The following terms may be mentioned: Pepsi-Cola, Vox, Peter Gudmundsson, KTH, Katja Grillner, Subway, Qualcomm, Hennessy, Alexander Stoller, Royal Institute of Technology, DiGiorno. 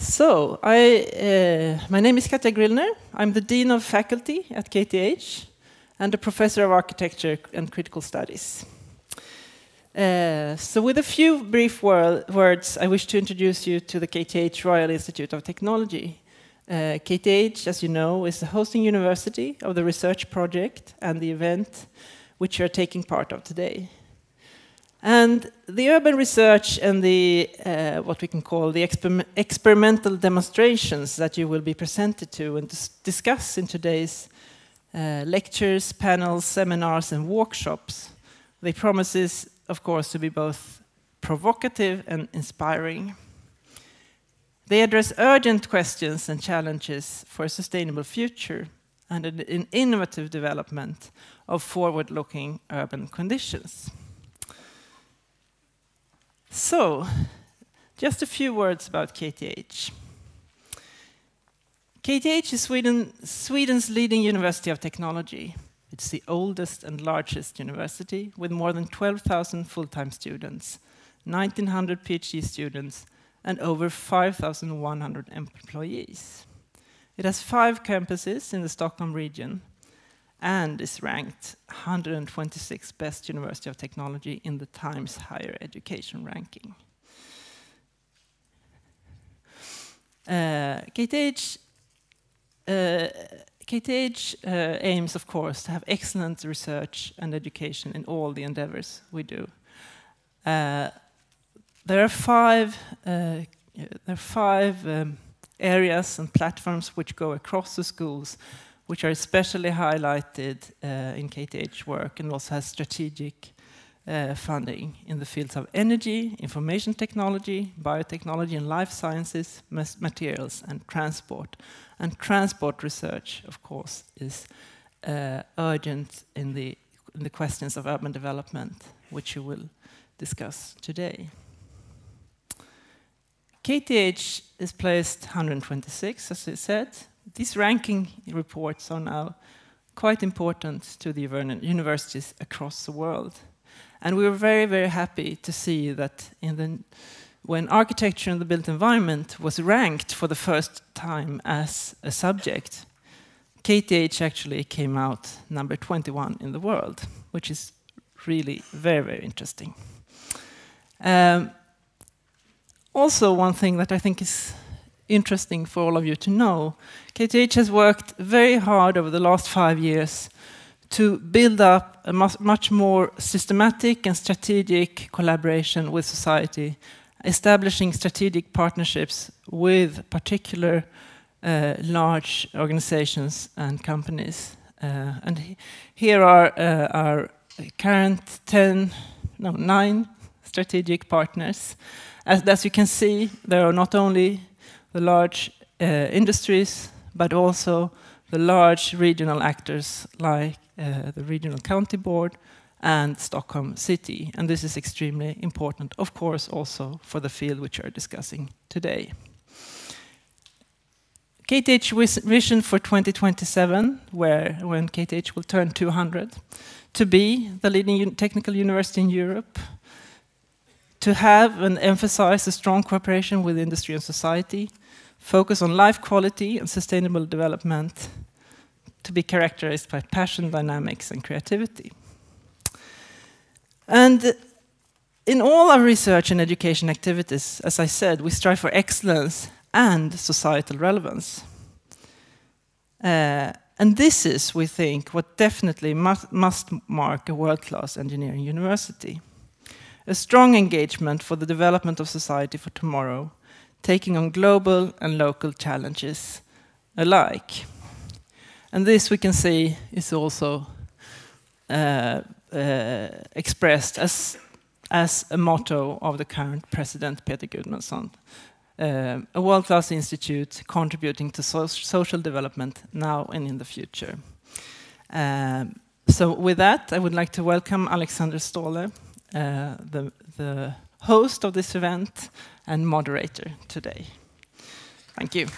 So, my name is Katja Grillner. I'm the Dean of Faculty at KTH and a Professor of Architecture and Critical Studies. So with a few brief words, I wish to introduce you to the KTH Royal Institute of Technology. KTH, as you know, is the hosting university of the research project and the event which you are taking part of today. And the urban research and the, what we can call the experimental demonstrations that you will be presented to and discuss in today's lectures, panels, seminars, and workshops, they promises, of course, to be both provocative and inspiring. They address urgent questions and challenges for a sustainable future and an innovative development of forward-looking urban conditions. So, just a few words about KTH. KTH is Sweden's leading university of technology. It's the oldest and largest university, with more than 12,000 full-time students, 1,900 PhD students, and over 5,100 employees. It has 5 campuses in the Stockholm region, and is ranked 126th best university of technology in the Times Higher Education ranking. KTH aims, of course, to have excellent research and education in all the endeavors we do. There are five areas and platforms which go across the schools, which are especially highlighted in KTH work, and also has strategic funding in the fields of energy, information technology, biotechnology and life sciences, materials and transport. And transport research, of course, is urgent in the questions of urban development, which you will discuss today. KTH is placed 126, as I said. These ranking reports are now quite important to the universities across the world. And we were very, very happy to see that when architecture and the built environment was ranked for the first time as a subject, KTH actually came out number 21 in the world, which is really very, very interesting. Also, one thing that I think is interesting for all of you to know, KTH has worked very hard over the last 5 years to build up a much more systematic and strategic collaboration with society, establishing strategic partnerships with particular large organizations and companies. And here are our current 9 strategic partners. As you can see, there are not only the large industries, but also the large regional actors like the Regional County Board and Stockholm City. And this is extremely important, of course, also for the field which we are discussing today. KTH's vision for 2027, when KTH will turn 200, to be the leading technical university in Europe, to have and emphasize a strong cooperation with industry and society, focus on life quality and sustainable development, to be characterized by passion, dynamics, and creativity. And in all our research and education activities, as I said, we strive for excellence and societal relevance. And this is, we think, what definitely must mark a world-class engineering university. A strong engagement for the development of society for tomorrow, taking on global and local challenges alike. And this, we can see, is also expressed as a motto of the current president, Peter Gudmundsson. A world-class institute contributing to social development now and in the future. So with that, I would like to welcome Alexander Stoller, the host of this event and moderator today. Thank you.